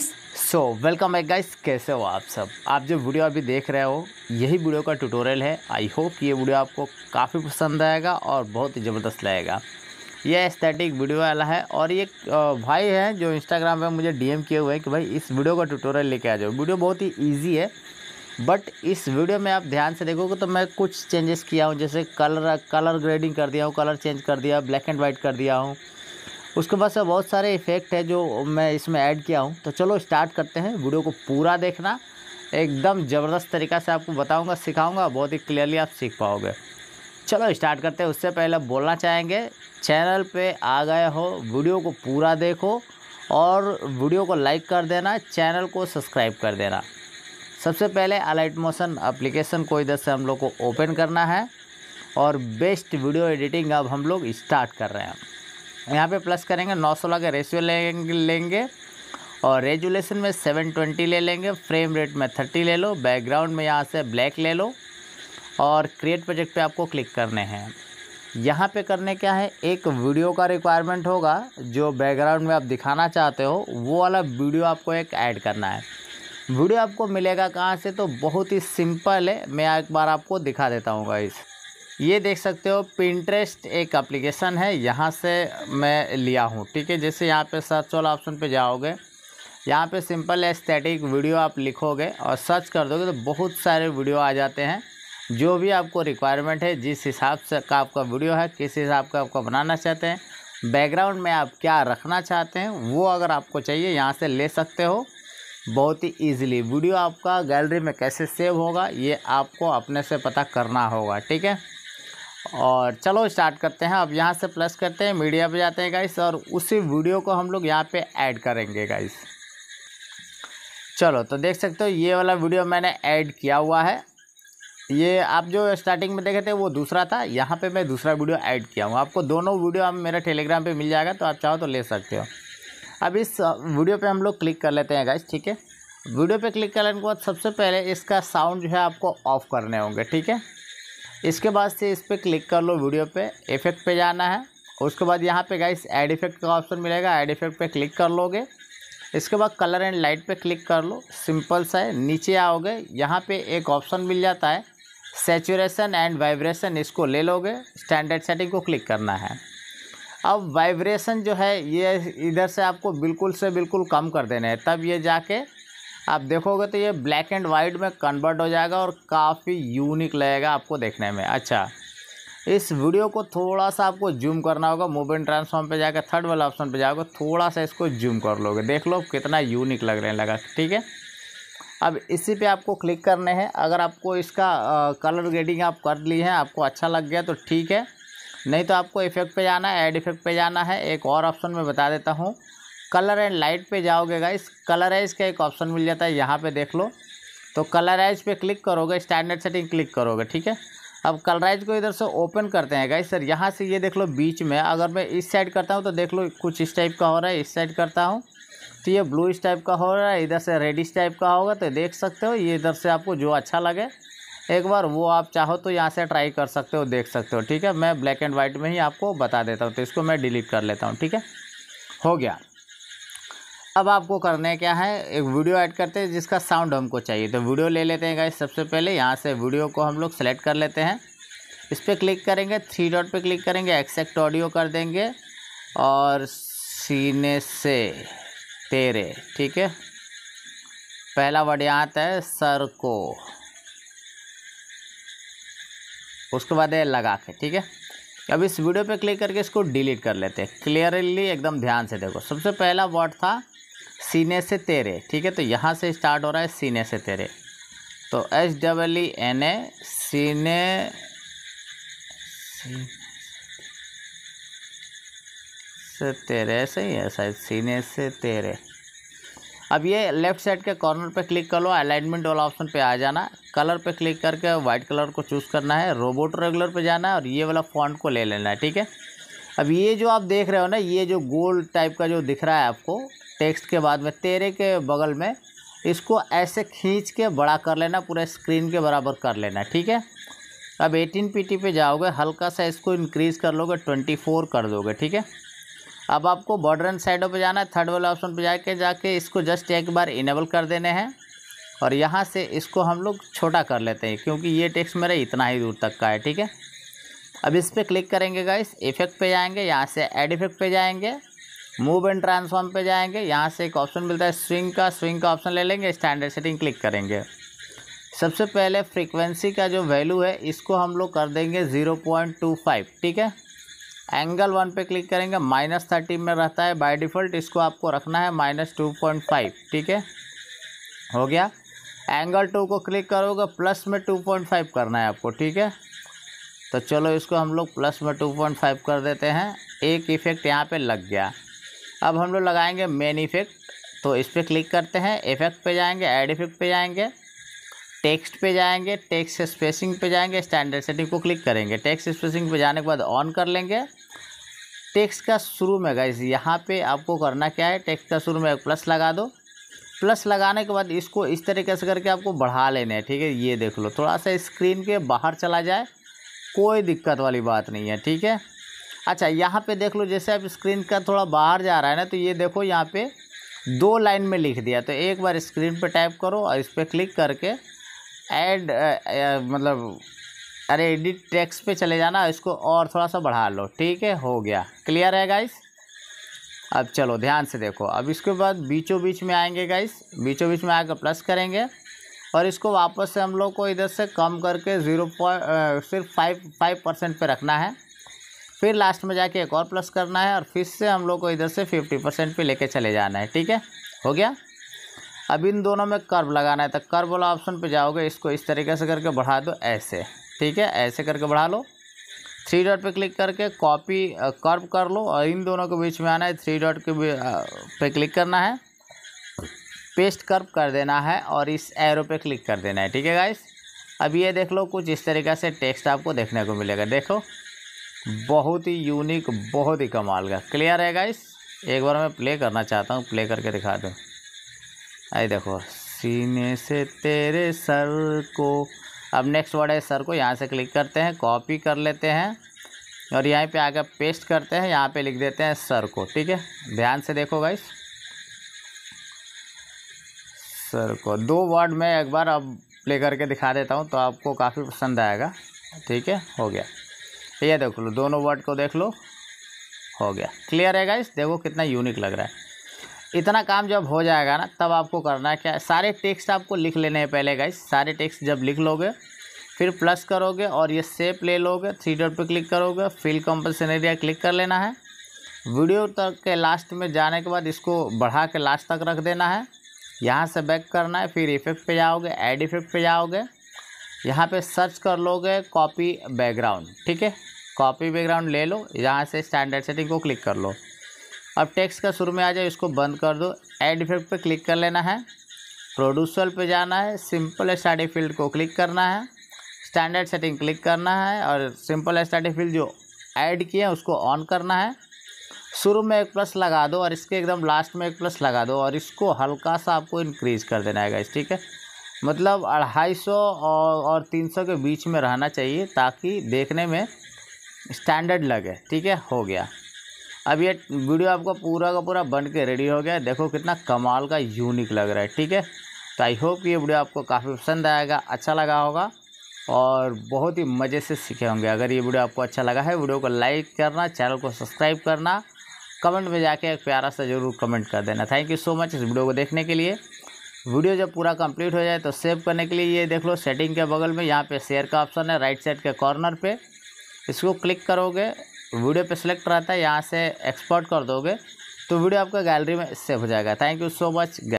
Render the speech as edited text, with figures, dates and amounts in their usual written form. Guys. So welcome back guys, कैसे हो आप सब। आप जो वीडियो अभी देख रहे हो यही वीडियो का ट्यूटोरियल है। आई होप ये वीडियो आपको काफ़ी पसंद आएगा और बहुत ही ज़बरदस्त लगेगा। ये एस्थेटिक वीडियो वाला है और ये भाई है जो इंस्टाग्राम पे मुझे डीएम किए हुए हैं कि भाई इस वीडियो का ट्यूटोरियल लेके आ जाओ। वीडियो बहुत ही इजी है बट इस वीडियो में आप ध्यान से देखोगे तो मैं कुछ चेंजेस किया हूँ, जैसे कलर ग्रेडिंग कर दिया हूँ, कलर चेंज कर दिया, ब्लैक एंड वाइट कर दिया हूँ। उसके बाद से बहुत सारे इफ़ेक्ट है जो मैं इसमें ऐड किया हूँ। तो चलो स्टार्ट करते हैं। वीडियो को पूरा देखना, एकदम ज़बरदस्त तरीक़ा से आपको बताऊँगा, सिखाऊँगा, बहुत ही क्लियरली आप सीख पाओगे। चलो स्टार्ट करते हैं। उससे पहले बोलना चाहेंगे, चैनल पे आ गए हो वीडियो को पूरा देखो और वीडियो को लाइक कर देना, चैनल को सब्सक्राइब कर देना। सबसे पहले अलाइट मोशन एप्लीकेशन को इधर से हम लोग को ओपन करना है और बेस्ट वीडियो एडिटिंग अब हम लोग स्टार्ट कर रहे हैं। यहाँ पे प्लस करेंगे, 916 का रेशियो लेंगे और रेजुलेशन में 720 ले लेंगे, फ्रेम रेट में 30 ले लो, बैकग्राउंड में यहाँ से ब्लैक ले लो और क्रिएट प्रोजेक्ट पे आपको क्लिक करने हैं। यहाँ पे करने क्या है, एक वीडियो का रिक्वायरमेंट होगा जो बैकग्राउंड में आप दिखाना चाहते हो, वो वाला वीडियो आपको एक ऐड करना है। वीडियो आपको मिलेगा कहाँ से, तो बहुत ही सिंपल है, मैं एक बार आपको दिखा देता हूँ गाइस। ये देख सकते हो पिंटरेस्ट एक एप्लीकेशन है, यहाँ से मैं लिया हूँ, ठीक है। जैसे यहाँ पर सर्च वाला ऑप्शन पर जाओगे, यहाँ पर सिंपल एस्थेटिक वीडियो आप लिखोगे और सर्च कर दोगे तो बहुत सारे वीडियो आ जाते हैं। जो भी आपको रिक्वायरमेंट है, जिस हिसाब से का आपका वीडियो है, किस हिसाब का आपका बनाना चाहते हैं, बैकग्राउंड में आप क्या रखना चाहते हैं, वो अगर आपको चाहिए यहाँ से ले सकते हो बहुत ही ईजिली। वीडियो आपका गैलरी में कैसे सेव होगा ये आपको अपने से पता करना होगा, ठीक है। और चलो स्टार्ट करते हैं। अब यहाँ से प्लस करते हैं, मीडिया पर जाते हैं गाइस और उसी वीडियो को हम लोग यहाँ पर ऐड करेंगे गाइस। चलो तो देख सकते हो ये वाला वीडियो मैंने ऐड किया हुआ है। ये आप जो स्टार्टिंग में देखे थे वो दूसरा था, यहाँ पे मैं दूसरा वीडियो ऐड किया हूँ। आपको दोनों वीडियो आप मेरे टेलीग्राम पे मिल जाएगा, तो आप चाहो तो ले सकते हो। अब इस वीडियो पे हम लोग क्लिक कर लेते हैं गाइस, ठीक है। वीडियो पे क्लिक करने के बाद सबसे पहले इसका साउंड जो है आपको ऑफ़ करने होंगे, ठीक है। इसके बाद से इस पर क्लिक कर लो, वीडियो पर इफेक्ट पर जाना है। उसके बाद यहाँ पर गाइस ऐड इफेक्ट का ऑप्शन मिलेगा, ऐड इफेक्ट पर क्लिक कर लोगे। इसके बाद कलर एंड लाइट पर क्लिक कर लो, सिंपल सा है। नीचे आओगे, यहाँ पर एक ऑप्शन मिल जाता है सैचुरेशन एंड वाइब्रेशन, इसको ले लोगे। स्टैंडर्ड सेटिंग को क्लिक करना है। अब वाइब्रेशन जो है ये इधर से आपको बिल्कुल से बिल्कुल कम कर देना है, तब ये जाके आप देखोगे तो ये ब्लैक एंड वाइट में कन्वर्ट हो जाएगा और काफ़ी यूनिक लगेगा आपको देखने में। अच्छा, इस वीडियो को थोड़ा सा आपको जूम करना होगा, मूव एंड ट्रांसफॉर्म पे जाकर थर्ड वाला ऑप्शन पे जाओगे, थोड़ा सा इसको जूम कर लोगे, देख लो कितना यूनिक लगने लगा, ठीक है। अब इसी पे आपको क्लिक करने हैं। अगर आपको इसका कलर ग्रेडिंग आप कर ली है, आपको अच्छा लग गया तो ठीक है, नहीं तो आपको इफेक्ट पे जाना है, ऐड इफेक्ट पे जाना है। एक और ऑप्शन मैं बता देता हूँ, कलर एंड लाइट पे जाओगे गाइस, कलराइज का एक ऑप्शन मिल जाता है, यहाँ पे देख लो। तो कलराइज पे क्लिक करोगे, स्टैंडर्ड सेटिंग क्लिक करोगे, ठीक है। अब कलराइज को इधर से ओपन करते हैं गाइस। सर यहाँ से ये देख लो बीच में, अगर मैं इस साइड करता हूँ तो देख लो कुछ इस टाइप का हो रहा है, इस साइड करता हूँ तो ये ब्लू इस टाइप का हो रहा है, इधर से रेडिश टाइप का होगा, तो देख सकते हो ये इधर से आपको जो अच्छा लगे एक बार वो आप चाहो तो यहाँ से ट्राई कर सकते हो, देख सकते हो, ठीक है। मैं ब्लैक एंड वाइट में ही आपको बता देता हूँ, तो इसको मैं डिलीट कर लेता हूँ, ठीक है, हो गया। अब आपको करने क्या है, एक वीडियो ऐड करते हैं जिसका साउंड हमको चाहिए। तो वीडियो ले लेते हैं गाइस। सबसे पहले यहाँ से वीडियो को हम लोग सेलेक्ट कर लेते हैं, इस पर क्लिक करेंगे, 3 डॉट पर क्लिक करेंगे, एक्सेक्ट ऑडियो कर देंगे और सीने से तेरे, ठीक है। पहला वर्ड यहाँ आता है सर को, उसके बाद है लगा के, ठीक है। अब इस वीडियो पे क्लिक करके इसको डिलीट कर लेते हैं। क्लियरली एकदम ध्यान से देखो, सबसे पहला वर्ड था सीने से तेरे, ठीक है। तो यहाँ से स्टार्ट हो रहा है सीने से तेरे, तो SEENA सीने से तेरे, सही है शायद, सीने से तेरे। अब ये लेफ़्ट साइड के कॉर्नर पे क्लिक कर लो, अलाइनमेंट वाला ऑप्शन पे आ जाना, कलर पे क्लिक करके वाइट कलर को चूज़ करना है, रोबोट रेगुलर पे जाना है और ये वाला फॉन्ट को ले लेना है, ठीक है। अब ये जो आप देख रहे हो ना, ये जो गोल टाइप का जो दिख रहा है आपको टेक्स्ट के बाद में तेरे के बगल में, इसको ऐसे खींच के बड़ा कर लेना, पूरा स्क्रीन के बराबर कर लेना, ठीक है। अब 18 PT पे जाओगे, हल्का सा इसको इंक्रीज़ कर लोगे, 24 कर दोगे, ठीक है। अब आपको बॉर्डर एंड साइडों पे जाना है, थर्ड वाला ऑप्शन पे जाके इसको जस्ट एक बार इनेबल कर देने हैं और यहाँ से इसको हम लोग छोटा कर लेते हैं क्योंकि ये टेक्स्ट मेरा इतना ही दूर तक का है। ठीक है, अब इस पर क्लिक करेंगे गाइस, इफेक्ट पे जाएंगे, यहाँ से एड इफेक्ट पे जाएंगे, मूव एंड ट्रांसफॉर्म पे जाएंगे, यहाँ से एक ऑप्शन मिलता है स्विंग का ऑप्शन ले लेंगे, स्टैंडर्ड सेटिंग क्लिक करेंगे। सबसे पहले फ्रीक्वेंसी का जो वैल्यू है इसको हम लोग कर देंगे 0.25। ठीक है, एंगल 1 पे क्लिक करेंगे, -30 में रहता है बाय डिफ़ॉल्ट, इसको आपको रखना है -2.5। ठीक है, हो गया। एंगल 2 को क्लिक करोगे प्लस में 2.5 करना है आपको। ठीक है, तो चलो इसको हम लोग प्लस में 2.5 कर देते हैं। एक इफ़ेक्ट यहाँ पे लग गया। अब हम लोग लगाएंगे मेन इफ़ेक्ट, तो इस पर क्लिक करते हैं, इफ़ेक्ट पे जाएंगे, ऐड इफ़ेक्ट पे जाएंगे, टेक्स्ट पे जाएंगे, टेक्स्ट स्पेसिंग पे जाएंगे, स्टैंडर्ड सेटिंग को क्लिक करेंगे। टेक्स्ट स्पेसिंग पे जाने के बाद ऑन कर लेंगे। टेक्स्ट का शुरू में गाइस यहाँ पे आपको करना क्या है, टेक्स्ट का शुरू में एक प्लस लगा दो। प्लस लगाने के बाद इसको इस तरीके से करके आपको बढ़ा लेना है। ठीक है, ये देख लो, थोड़ा सा स्क्रीन के बाहर चला जाए, कोई दिक्कत वाली बात नहीं है। ठीक है, अच्छा यहाँ पे देख लो, जैसे आप स्क्रीन का थोड़ा बाहर जा रहा है ना, तो ये देखो यहाँ पे 2 लाइन में लिख दिया। तो एक बार स्क्रीन पे टाइप करो और इस पर क्लिक करके ऐड एडिट टेक्स्ट पे चले जाना, इसको और थोड़ा सा बढ़ा लो। ठीक है, हो गया, क्लियर है गाइस। अब चलो ध्यान से देखो, अब इसके बाद बीचों बीच में आएंगे गाइस, बीचों बीच में आकर प्लस करेंगे और इसको वापस से हम लोग को इधर से कम करके 0.5% पे रखना है। फिर लास्ट में जाके एक और प्लस करना है और फिर से हम लोग को इधर से 50% पे लेके चले जाना है। ठीक है, हो गया। अब इन दोनों में कर्व लगाना है, तो कर्व वाला ऑप्शन पे जाओगे, इसको इस तरीके से करके बढ़ा दो ऐसे। ठीक है, ऐसे करके बढ़ा लो। 3 डॉट पे क्लिक करके कॉपी कर्व कर लो और इन दोनों के बीच में आना है, 3 डॉट के पे क्लिक करना है, पेस्ट कर्व कर देना है और इस एरो पे क्लिक कर देना है। ठीक है गाइस, अब ये देख लो, कुछ इस तरीके से टेक्स्ट आपको देखने को मिलेगा। देखो, बहुत ही यूनिक, बहुत ही कमाल का। क्लियर है गाइस, एक बार मैं प्ले करना चाहता हूँ, प्ले करके दिखा दूँ। अरे देखो, सीने से तेरे सर को, अब नेक्स्ट वर्ड है सर को, यहाँ से क्लिक करते हैं, कॉपी कर लेते हैं और यहाँ पे आकर पेस्ट करते हैं, यहाँ पे लिख देते हैं सर को। ठीक है, ध्यान से देखो गाइस, सर को 2 वर्ड में एक बार अब प्ले करके दिखा देता हूँ, तो आपको काफ़ी पसंद आएगा। ठीक है, हो गया, ये देख लो, दोनों वर्ड को देख लो, हो गया। क्लियर है गाइस, देखो कितना यूनिक लग रहा है। इतना काम जब हो जाएगा ना, तब आपको करना है क्या, सारे टेक्स्ट आपको लिख लेने हैं पहले गाइस। सारे टेक्स्ट जब लिख लोगे, फिर प्लस करोगे और ये शेप ले लोगे, 3 डॉट पे क्लिक करोगे, फिल कंपल्सन एरिया क्लिक कर लेना है। वीडियो तक के लास्ट में जाने के बाद इसको बढ़ा के लास्ट तक रख देना है, यहाँ से बैक करना है, फिर इफेक्ट पे जाओगे, ऐड इफेक्ट पे जाओगे, यहाँ पे सर्च कर लोगे कॉपी बैकग्राउंड। ठीक है, कॉपी बैकग्राउंड ले लो, यहाँ से स्टैंडर्ड सेटिंग को क्लिक कर लो। अब टेक्स्ट का शुरू में आ जाए, इसको बंद कर दो, ऐड इफेक्ट पे क्लिक कर लेना है, प्रोड्यूसर पे जाना है, सिंपल स्टडी फील्ड को क्लिक करना है, स्टैंडर्ड सेटिंग क्लिक करना है और सिंपल स्टडी फील्ड जो ऐड किए हैं उसको ऑन करना है। शुरू में एक प्लस लगा दो और इसके एकदम लास्ट में एक प्लस लगा दो और इसको हल्का सा आपको इंक्रीज़ कर देना है गाइस। ठीक है, मतलब 250 और 300 के बीच में रहना चाहिए ताकि देखने में स्टैंडर्ड लगे। ठीक है, हो गया। अब ये वीडियो आपका पूरा का पूरा बन के रेडी हो गया। देखो कितना कमाल का यूनिक लग रहा है। ठीक है, तो आई होप ये वीडियो आपको काफ़ी पसंद आएगा, अच्छा लगा होगा और बहुत ही मज़े से सीखे होंगे। अगर ये वीडियो आपको अच्छा लगा है, वीडियो को लाइक करना, चैनल को सब्सक्राइब करना, कमेंट में जाके एक प्यारा सा ज़रूर कमेंट कर देना। थैंक यू सो मच इस वीडियो को देखने के लिए। वीडियो जब पूरा कंप्लीट हो जाए तो सेव करने के लिए ये देख लो, सेटिंग के बगल में यहाँ पे शेयर का ऑप्शन है, राइट साइड के कॉर्नर पे इसको क्लिक करोगे, वीडियो पे सिलेक्ट रहता है, यहाँ से एक्सपोर्ट कर दोगे तो वीडियो आपका गैलरी में सेव हो जाएगा। Thank you so much.